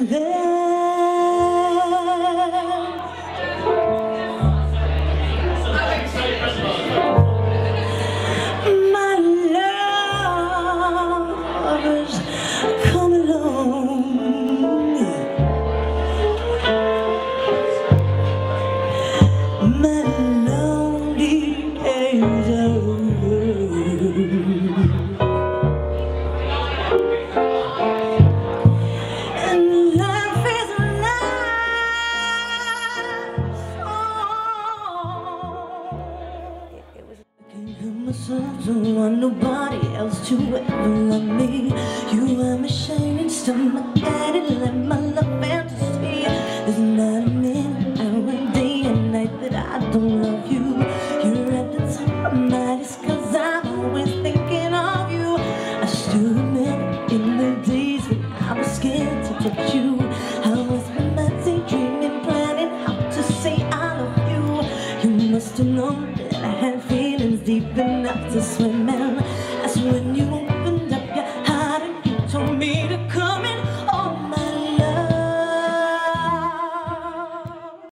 and then my love's come along. My lonely days are over. Don't want nobody else to ever love me. You are my shining star, my guiding light, my love fantasy. There's not a minute, hour, day and night that I don't love you. You're at the top of my list, 'cause I'm always thinking of you. I still remember in the days when I was scared to touch you. I was romantic, dreaming, planning how to say I love you. You must have known that I had feelings deep enough to swim in. That's when you